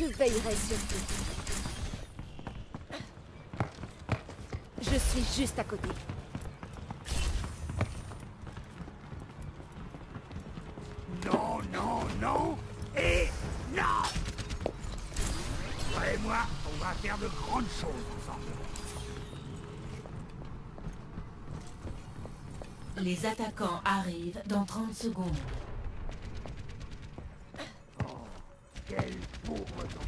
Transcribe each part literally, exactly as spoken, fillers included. Je veillerai sur tout. Je suis juste à côté. Non, non, non et non. Toi et moi, on va faire de grandes choses ensemble. Les attaquants arrivent dans trente secondes. Oh, quel pauvre nom.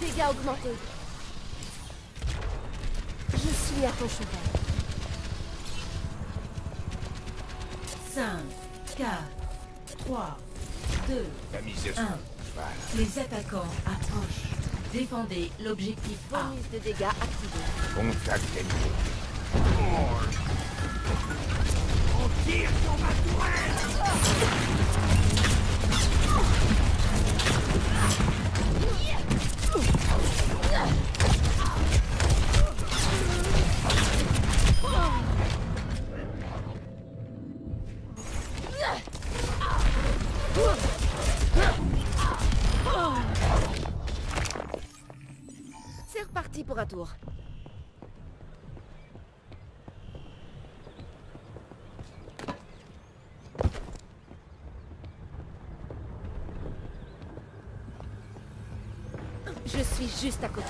Dégâts augmentés. Je suis à ton cheval. cinq, quatre, trois, deux, un. Les attaquants approchent. Défendez l'objectif A. Bonus de dégâts activé. Contactez-nous. Oh. On tire sur ma tourelle. Pour un tour. Je suis juste à côté.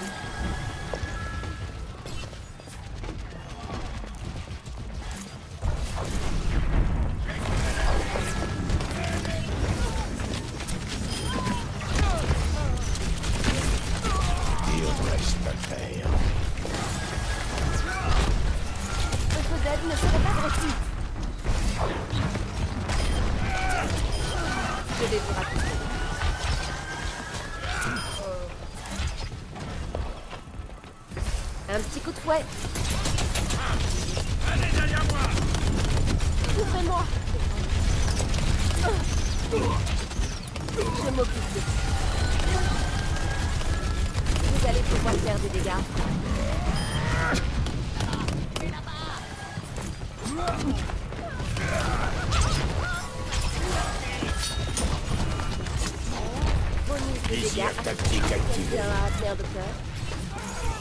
Un petit coup de fouet. Allez, derrière moi. Ouvrez-moi. Je m'occupe de vous. Vous allez pouvoir faire des dégâts. Désir tactique activé.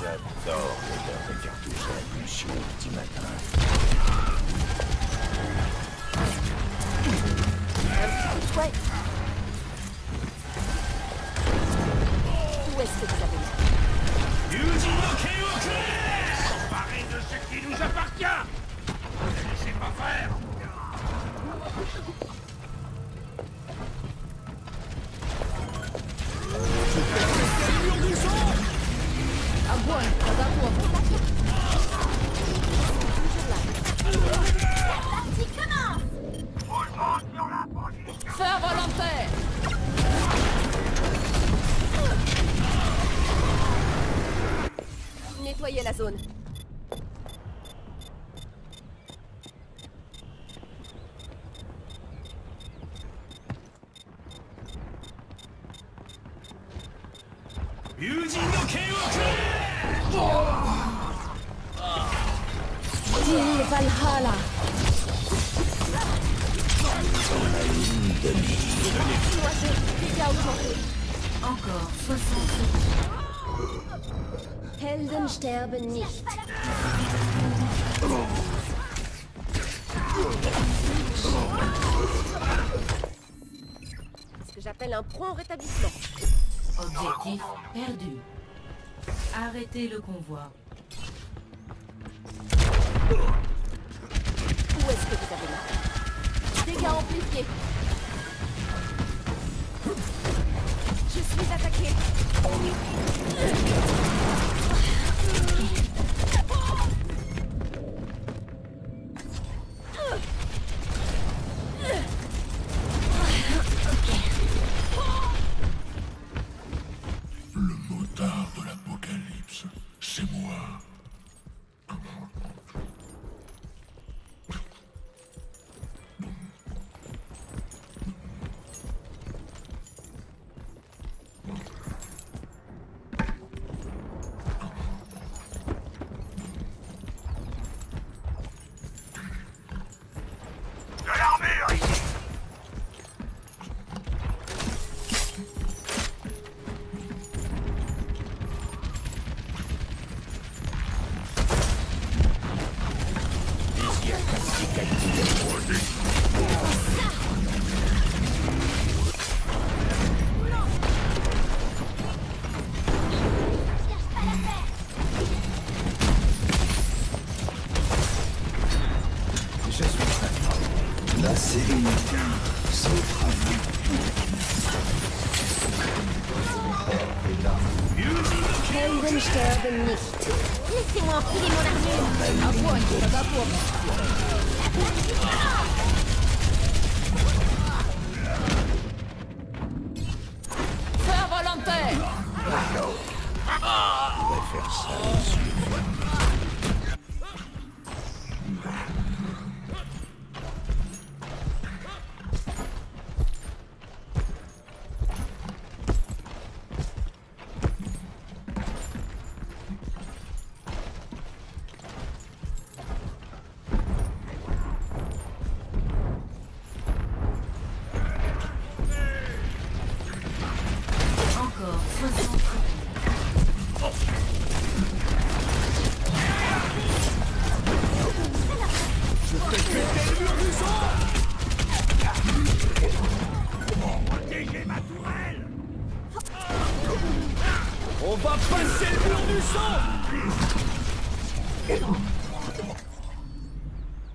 J'adore l'odeur de cartouche à la pulsion au petit matin. Ouais. Où est-ce que vous avez eu? S'emparer de ce qui nous appartient. Ne laissez pas faire. Nettoyez la zone. Valhalla. Encore soixante secondes. Helden sterben nicht. Ce que j'appelle un prompt rétablissement. Objectif perdu. Arrêtez le convoi. Où est-ce que vous avez là? Dégâts amplifiés. Je suis attaqué. Le motard de l'apocalypse, c'est moi.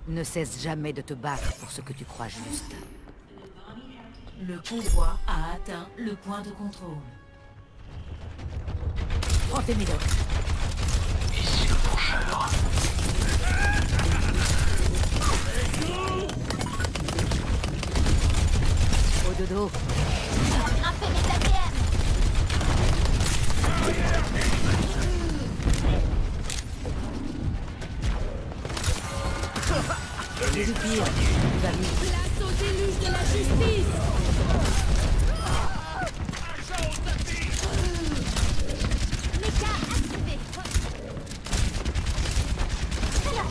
Ne cesse jamais de te battre pour ce que tu crois juste. Le pouvoir a atteint le point de contrôle. Prends tes médocs. Ici le pencheur. Au dodo. Attrapez les A D N. Les pires, les amis. Place au déluge de la justice. Agent au tapis. Méca activé. C'est là.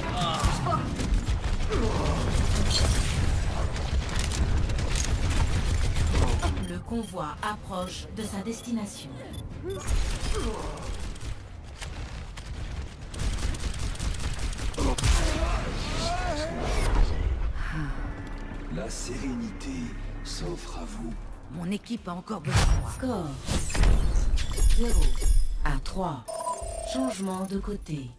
Le convoi approche de sa destination. La sérénité s'offre à vous. Mon équipe a encore besoin de moi. Score zéro à trois. Changement de côté.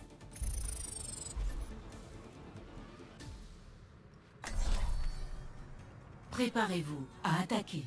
Préparez-vous à attaquer.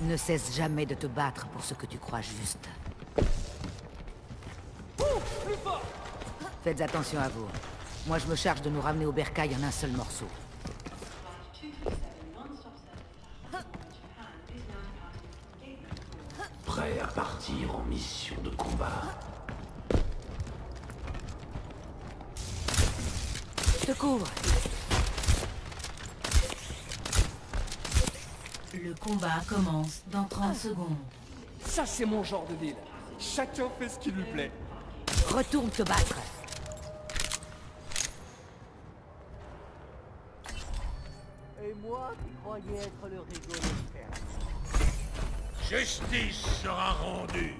Ne cesse jamais de te battre pour ce que tu crois juste. Ouh, plus fort. Faites attention à vous. Moi, je me charge de nous ramener au bercail en un seul morceau. Prêt à partir en mission de combat. Je te couvre. Le combat commence dans trente secondes. Ça, c'est mon genre de deal. Chacun fait ce qui lui plaît. Retourne te battre. Et moi, tu croyais être le rigolo. Justice sera rendue.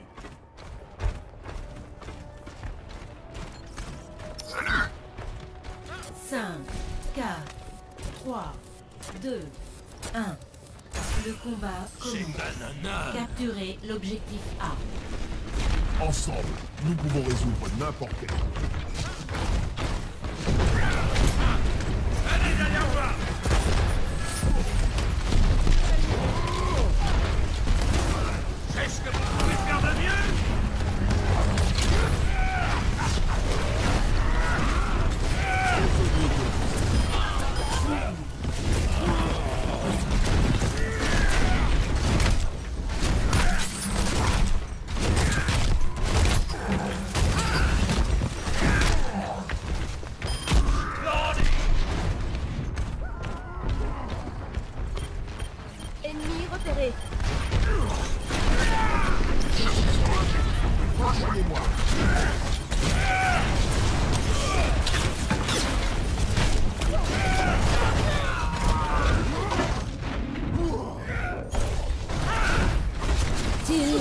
Salut. cinq, quatre, trois, deux, un. Le combat commence. Capturez l'objectif A. Ensemble, nous pouvons résoudre n'importe quel problème. Allez, derrière moi. C'est ce que vous pouvez faire de mieux. trente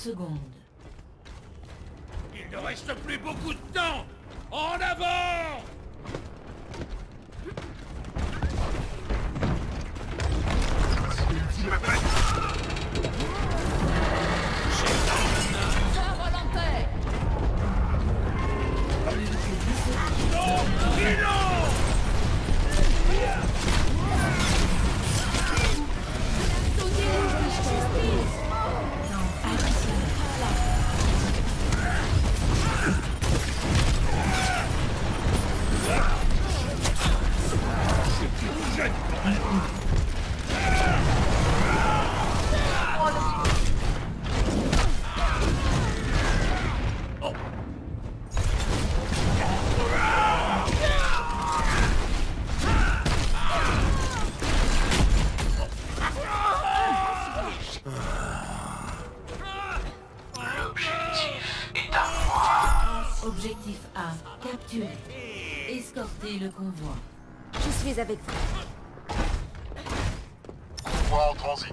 secondes. Il ne reste plus beaucoup de temps. En avant. Objectif A, capturer. Escortez le convoi. Je suis avec vous. Convoi en transit.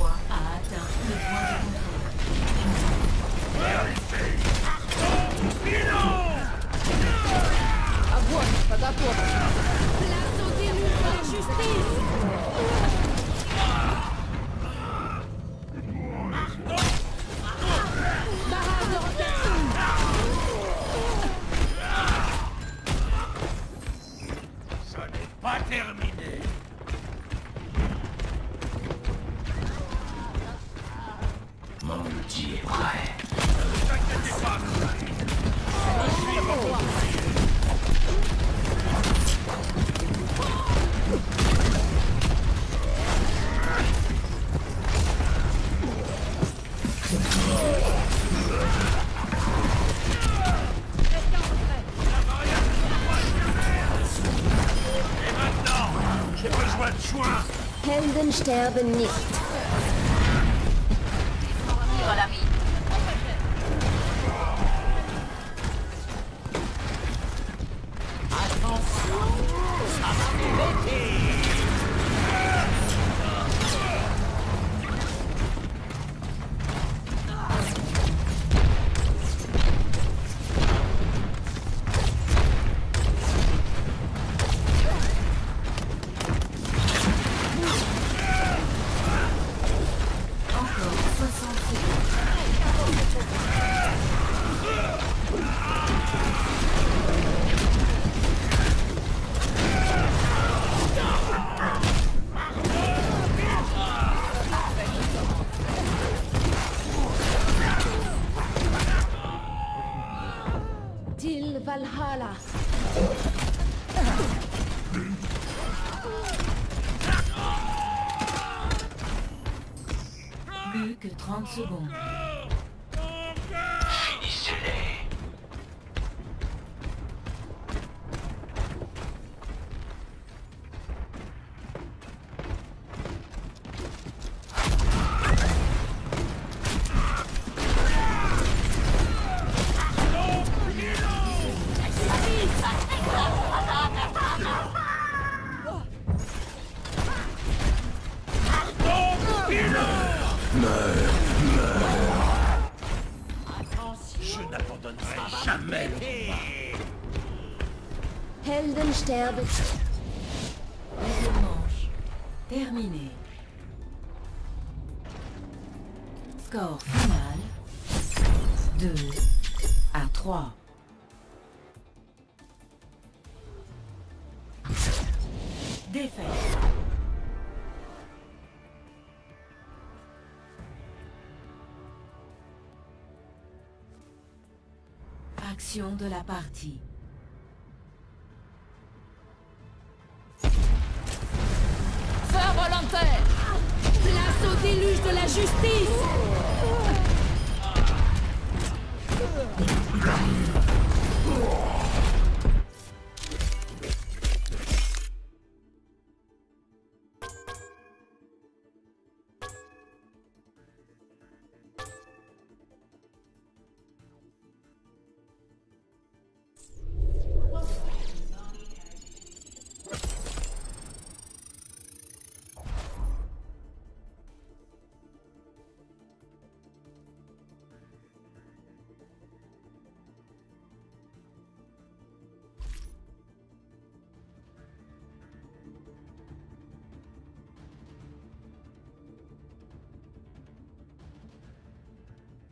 Wow. à toi. Place au déluge de la justice. Terminé. Mon outil est prêt. Ne t'inquiétez pas. Je suis mon conseiller. Helden sterben nicht. Attention à ma beauté. Valhalla. Plus que trente secondes. Finissez-les. Helden sterben. Les manches. Terminé. Score final deux à trois. Défaite. Action de la partie. Place au déluge de la justice.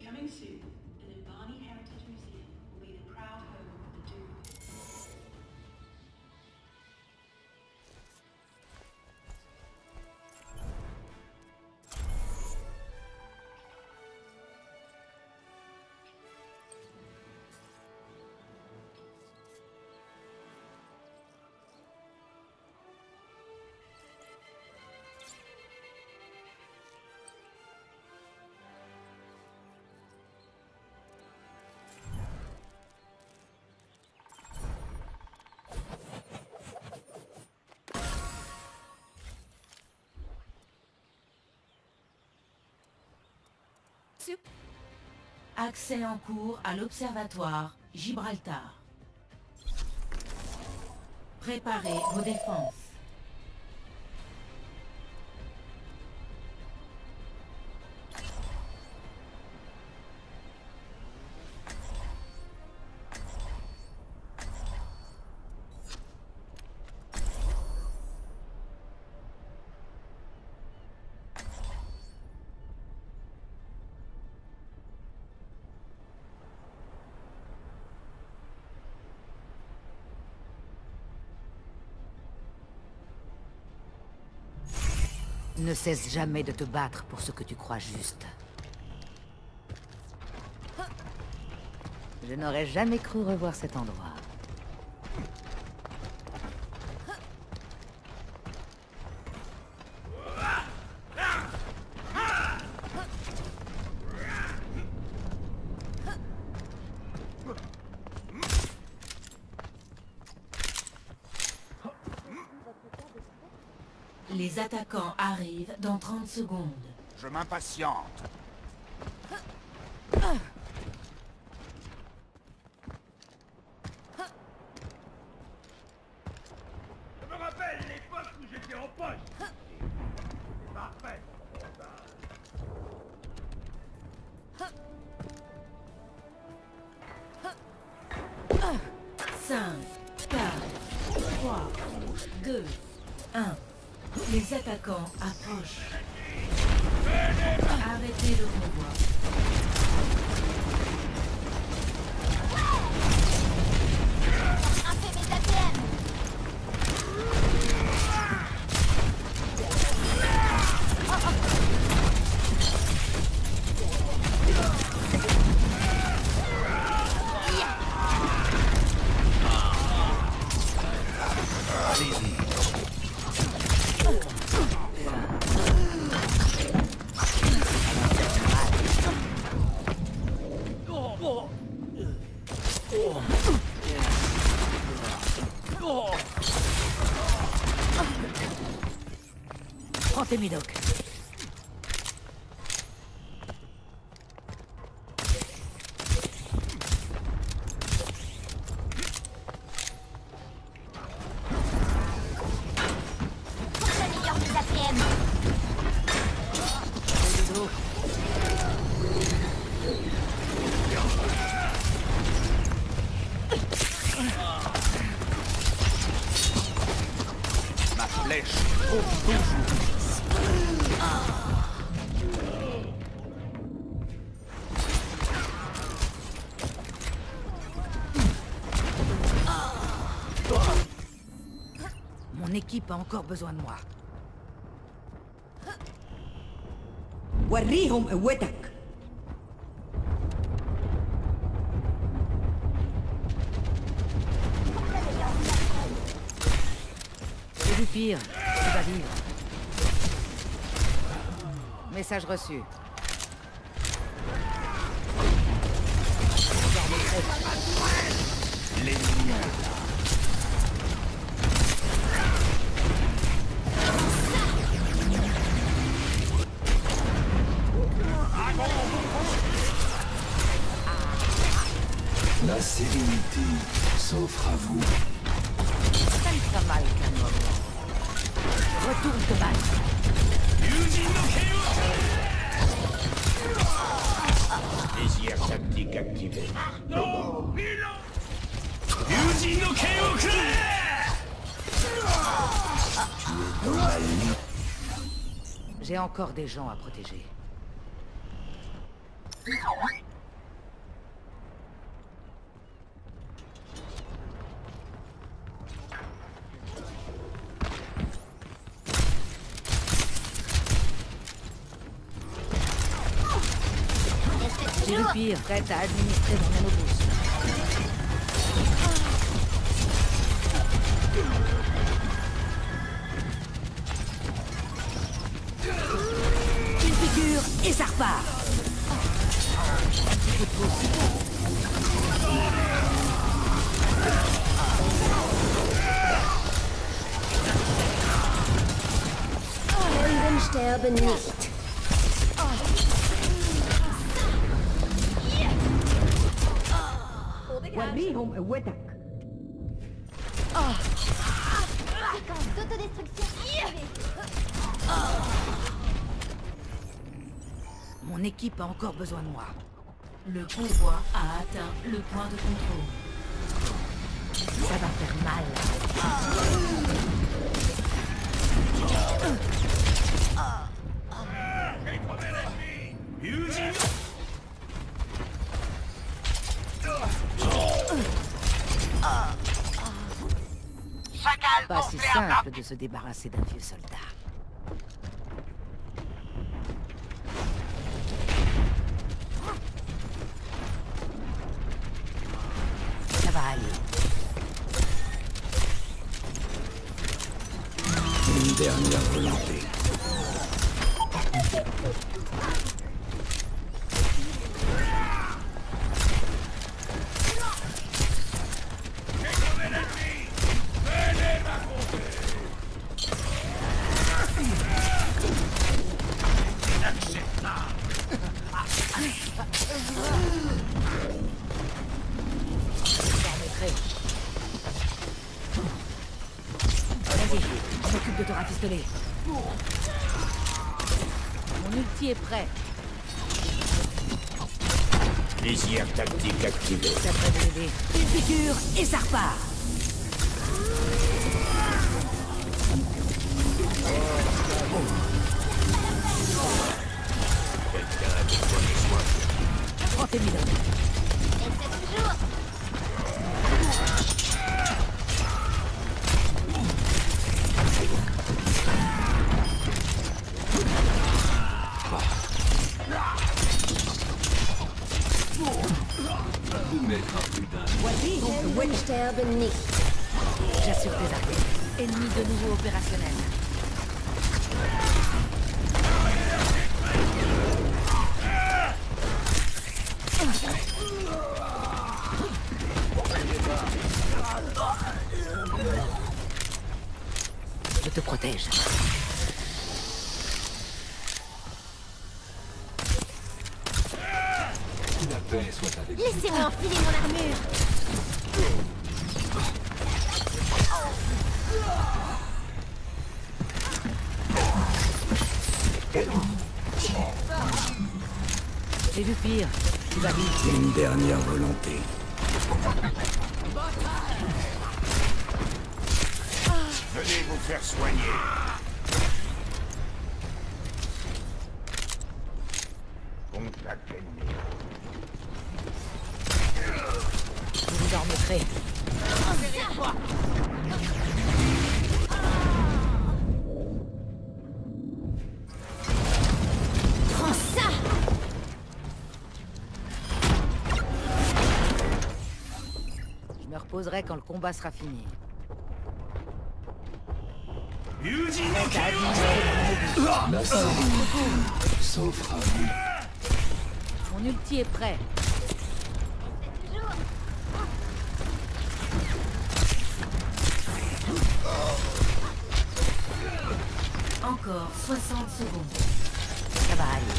Coming soon, the Nubani Heritage Museum will be the proud home of the Accès en cours à l'observatoire Gibraltar. Préparez vos défenses. Ne cesse jamais de te battre pour ce que tu crois juste. Je n'aurais jamais cru revoir cet endroit. Les attaquants arrivent dans trente secondes. Je m'impatiente. Je me rappelle l'époque où j'étais en poste. C'est parfait. cinq, quatre, trois, deux, un. Les attaquants approchent. Arrêtez le convoi. Un peu mes A T M. Prends tes médocs. Mon équipe a encore besoin de moi. وريهم قوتك. C'est du pire. Tu vas vivre. Message reçu. Les lumières. La sérénité s'offre à vous. Ça ne fait mal qu'un moment. Retourne te battre. Désir tactique activé. Non, Milan. Yuji no Keo Kure. Tu es dans la ligne. J'ai encore des gens à protéger. C'est le pire, prête à administrer mon nanoboost. Une figure et ça repart. Leben sterben nicht. وريهم قوتك. Mon équipe a encore besoin de moi. Le convoi a atteint le point de contrôle. Ça va faire mal. J'ai trouvé l'ennemi. Pas si simple de se débarrasser d'un vieux soldat. dernière volonté. Mon ulti est prêt. Désir tactique activé. Ça peut aider. Une piqûre et ça repart. Quelqu'un a besoin de moi. Prends tes bidons. J'assure tes arcs. Ennemi de nouveau opérationnel. Je te protège. Laissez-moi enfiler mon armure. J'ai vu pire, tu vas vite. Une dernière volonté. Venez vous faire soigner. Contact ennemi. Je vous en remettrai. Je poserai quand le combat sera fini. Mon ulti est prêt. Encore soixante secondes. Ça va aller.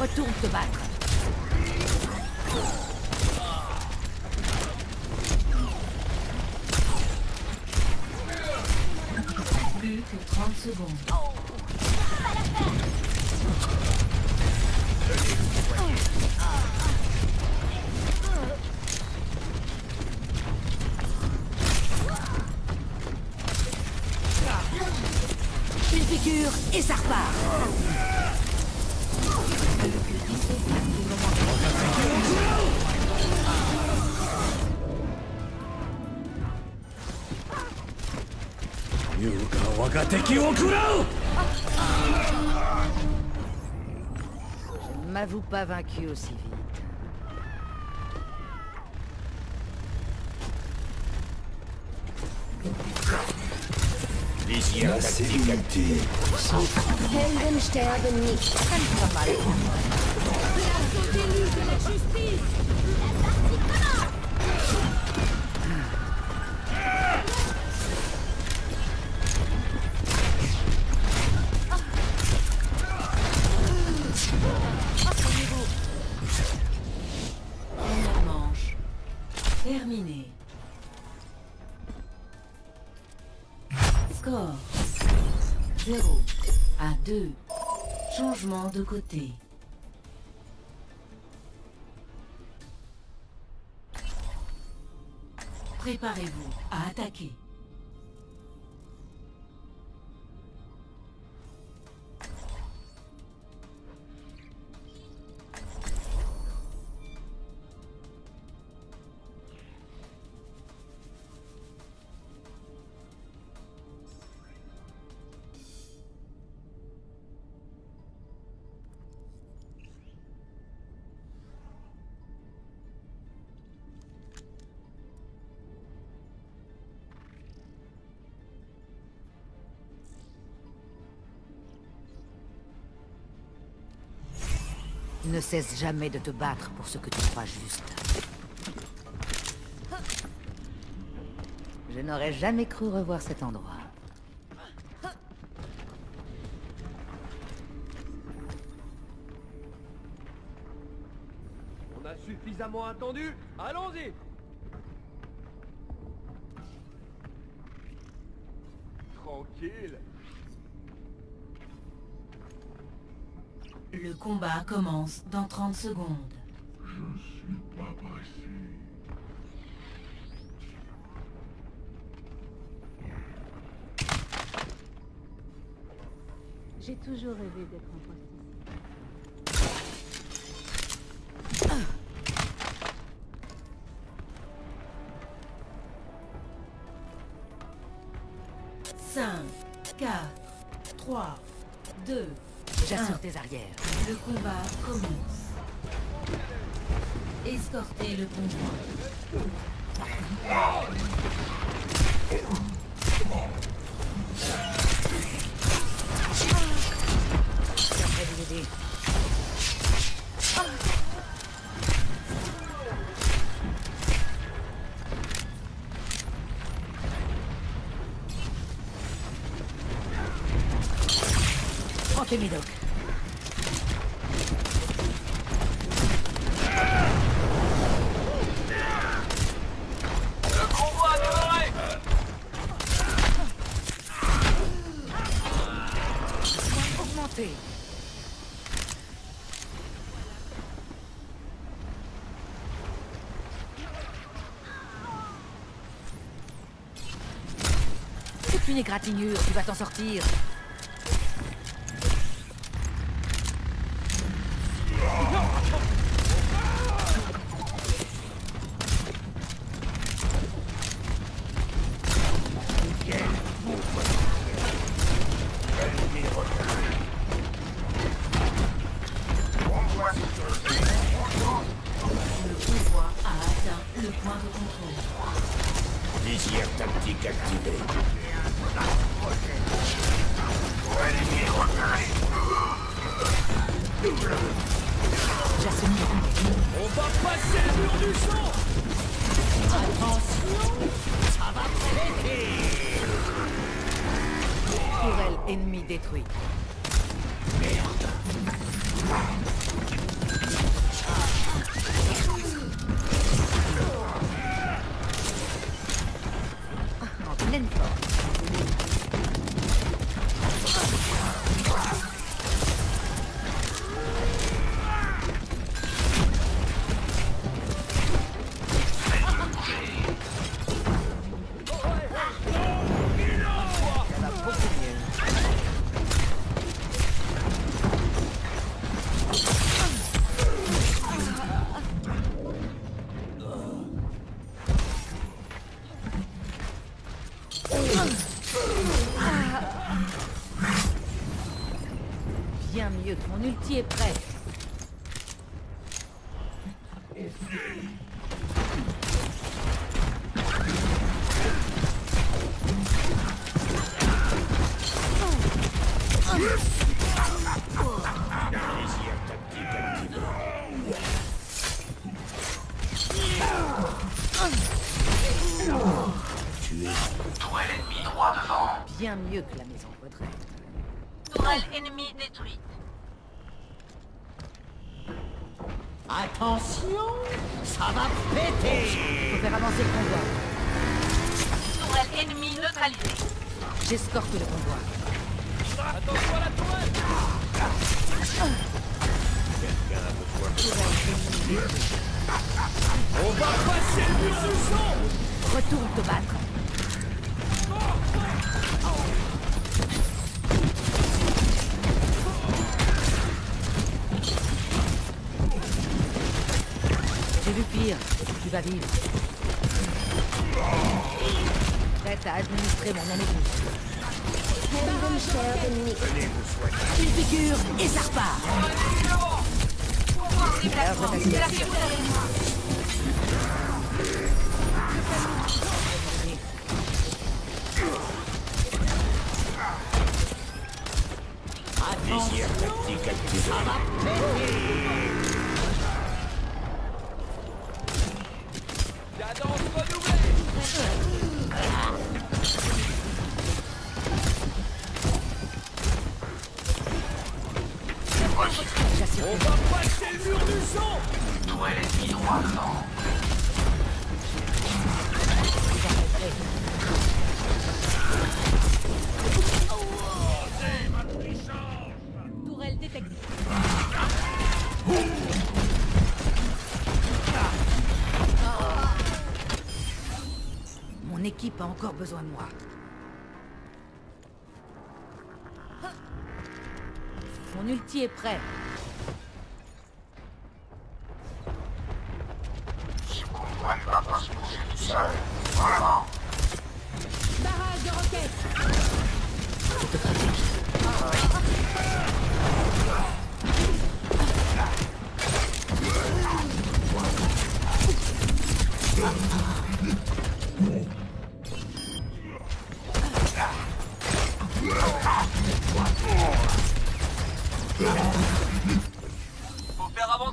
Retourne te battre. Plus que trente secondes. Oh, pas la peine. Une piqûre et ça repart. Je ne m'avoue pas vaincu aussi vite. Les yeux activés. Helden sterben nicht. Ça ne sera pas mal. La déluge de la justice. La partie commence. Terminé. Score zéro à deux. Changement de côté. Préparez-vous à attaquer. Ne cesse jamais de te battre pour ce que tu crois juste. Je n'aurais jamais cru revoir cet endroit. On a suffisamment attendu, allons-y! Tranquille. Le combat commence dans trente secondes. Je suis pas pressé. J'ai toujours rêvé d'être en poisson. cinq, quatre, trois, deux, j'assure tes arrières. Le combat commence. Escortez le convoi. Enquêtez-moi donc. Une égratignure, tu vas t'en sortir. L'ulti est prêt. Tu es toi l'ennemi droit devant. Bien mieux que la maison de retraite. Tourelle ennemie détruite. Attention, ça va péter. Faut faire avancer le convoi. Tourelle ennemie neutralisée. J'escorte le convoi. Attention à la tourelle. Quelqu'un a besoin de toi. On va passer le mur sous son. Retourne te battre. Du pire, tu vas vivre. Prête à administrer mon ami. Une figure et ça repart. Attention On va passer le mur du sang. Toi, l'ennemi droit devant. Tourelle détectée. Mon équipe a encore besoin de moi. Mon ulti est prêt.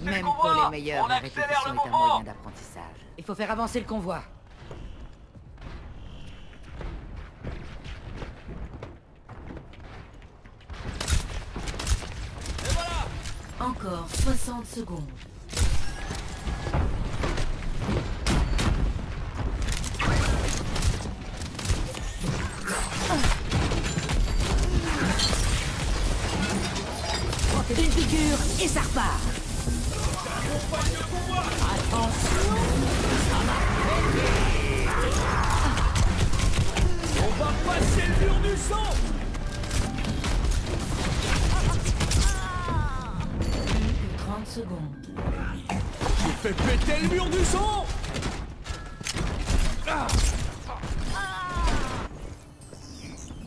Même pour les meilleurs, la répétition est un moyen d'apprentissage. Il faut faire avancer le convoi. Et voilà. Encore soixante secondes. Une figure et ça repart. Attention, ça va. On va passer le mur du sang. trente secondes. J'ai fait péter le mur du sang.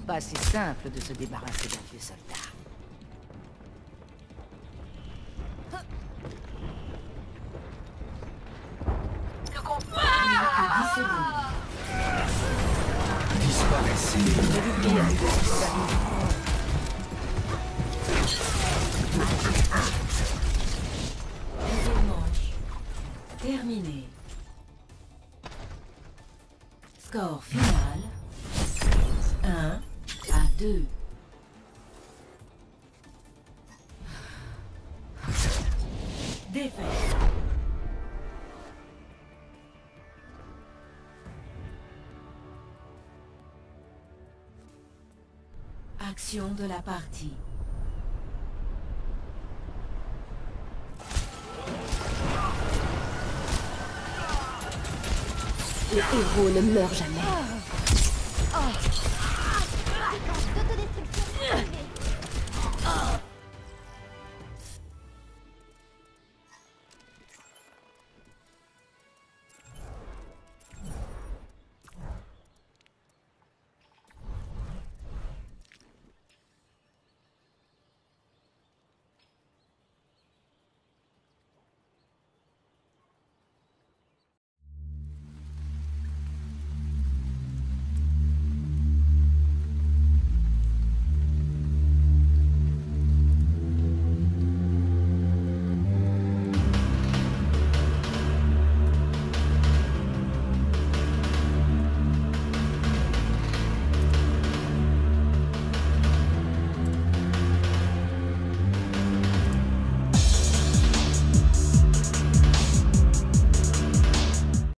Pas si simple de se débarrasser d'un vieux soldat. Disparaissez dans la manche. Terminé. Score final un à deux. Défaite. Action de la partie. Le héros ne meurt jamais.